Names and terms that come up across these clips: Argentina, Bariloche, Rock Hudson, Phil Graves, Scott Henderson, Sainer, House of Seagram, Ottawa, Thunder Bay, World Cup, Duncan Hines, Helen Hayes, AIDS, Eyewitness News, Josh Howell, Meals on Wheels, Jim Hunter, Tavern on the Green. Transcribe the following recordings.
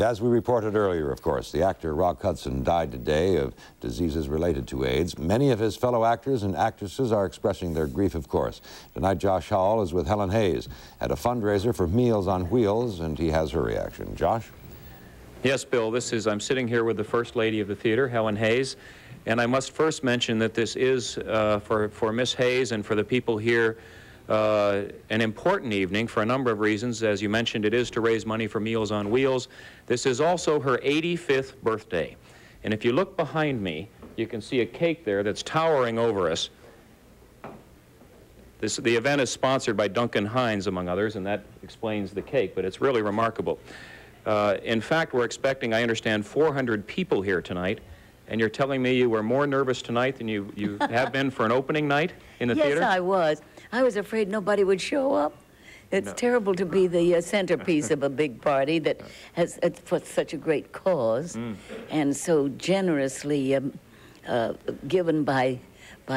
As we reported earlier, of course, the actor Rock Hudson died today of diseases related to AIDS. Many of his fellow actors and actresses are expressing their grief, of course. Tonight, Josh Howell is with Helen Hayes at a fundraiser for Meals on Wheels, and he has her reaction. Josh? Yes, Bill, I'm sitting here with the First Lady of the Theater, Helen Hayes, and I must first mention that this is, for Miss Hayes and for the people here, an important evening for a number of reasons. As you mentioned, it is to raise money for Meals on Wheels. This is also her 85th birthday. And if you look behind me, you can see a cake there that's towering over us. The event is sponsored by Duncan Hines, among others, and that explains the cake, but it's really remarkable. In fact, we're expecting, I understand, 400 people here tonight. And you're telling me you were more nervous tonight than you have been for an opening night in the theater? Yes, I was. I was afraid nobody would show up. It's terrible to be the centerpiece of a big party that has for such a great cause and so generously given by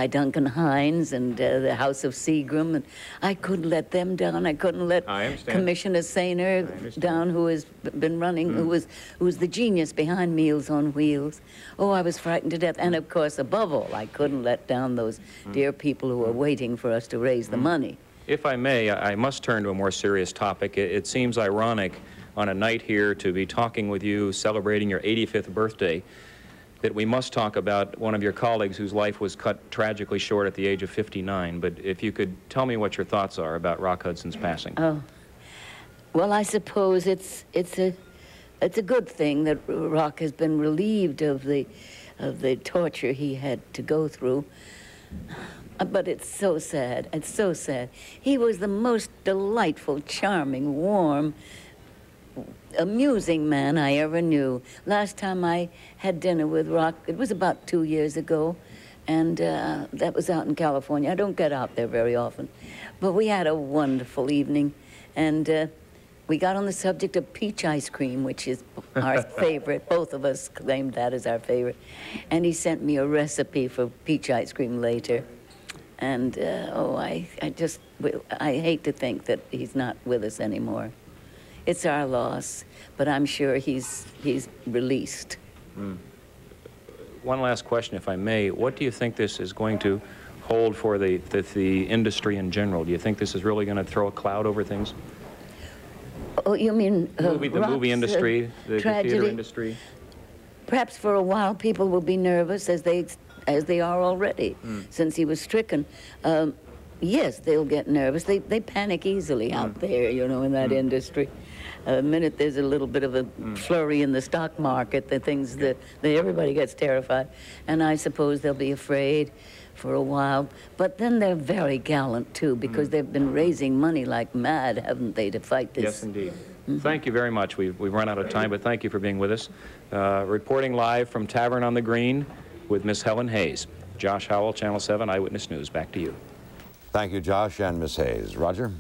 Duncan Hines and the House of Seagram. And I couldn't let them down. I couldn't let Commissioner Sainer down, who has been running, who was the genius behind Meals on Wheels. Oh, I was frightened to death. And of course, above all, I couldn't let down those dear people who are waiting for us to raise the money. If I may, I must turn to a more serious topic. It seems ironic on a night here to be talking with you, celebrating your 85th birthday, that we must talk about one of your colleagues whose life was cut tragically short at the age of 59. But if you could tell me what your thoughts are about Rock Hudson's passing. Oh, well, I suppose it's a good thing that Rock has been relieved of the torture he had to go through. But it's so sad. It's so sad. He was the most delightful, charming, warm, amusing man I ever knew. Last time I had dinner with Rock, it was about 2 years ago, and that was out in California. I don't get out there very often, but we had a wonderful evening, and we got on the subject of peach ice cream, which is our favorite. Both of us claimed that as our favorite, and he sent me a recipe for peach ice cream later. And oh, I hate to think that he's not with us anymore. It's our loss, but I'm sure he's released. One last question, if I may. What do you think this is going to hold for the industry in general? Do you think this is really going to throw a cloud over things? Oh, you mean the movie industry, the theater industry? Perhaps for a while people will be nervous, as they are already, since he was stricken. Yes, they'll get nervous. They panic easily out there, you know, in that industry. The minute there's a little bit of a flurry in the stock market, everybody gets terrified. And I suppose they'll be afraid for a while. But then they're very gallant, too, because they've been raising money like mad, haven't they, to fight this? Yes, indeed. Thank you very much. We've run out of time, but thank you for being with us. Reporting live from Tavern on the Green with Miss Helen Hayes. Josh Howell, Channel 7 Eyewitness News. Back to you. Thank you, Josh and Miss Hayes. Roger?